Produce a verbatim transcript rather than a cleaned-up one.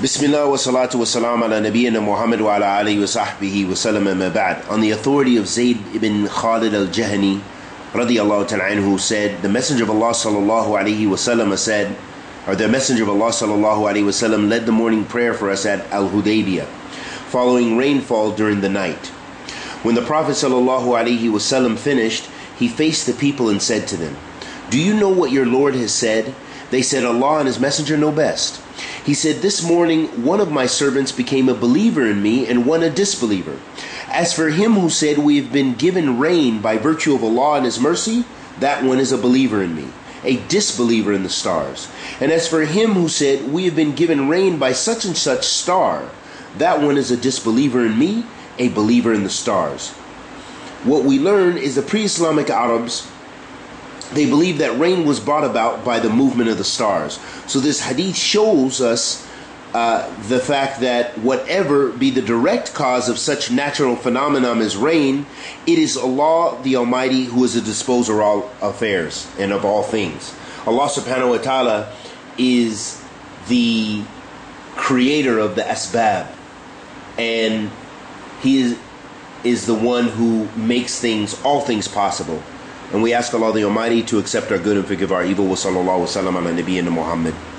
بسم الله والصلاة والسلام على نبينا Muhammad وعلى آله وصحبه وسلم ما بعد. On the authority of Zayd ibn Khalid al-Jahni radiyallahu ta'ala anhu said, the Messenger of Allah sallallahu alayhi wasallam said, or the Messenger of Allah sallallahu alayhi wasallam led the morning prayer for us at Al-Hudaybiyah, following rainfall during the night. When the Prophet sallallahu alayhi wasallam finished, he faced the people and said to them, "Do you know what your Lord has said?" They said, "Allah and His Messenger know best." He said, "This morning one of my servants became a believer in me and one a disbeliever. As for him who said we have been given rain by virtue of Allah and His mercy, that one is a believer in me, a disbeliever in the stars. And as for him who said we have been given rain by such and such star, that one is a disbeliever in me, a believer in the stars." What we learn is the pre-Islamic Arabs, they believe that rain was brought about by the movement of the stars. So this hadith shows us uh, the fact that whatever be the direct cause of such natural phenomenon as rain, it is Allah the Almighty who is the disposer of all affairs and of all things. Allah subhanahu wa ta'ala is the creator of the asbab, and He is, is the one who makes things, all things possible. And we ask Allah the Almighty to accept our good and forgive our evil. Wa sallallahu wa sallam ala nabiyyina Muhammad.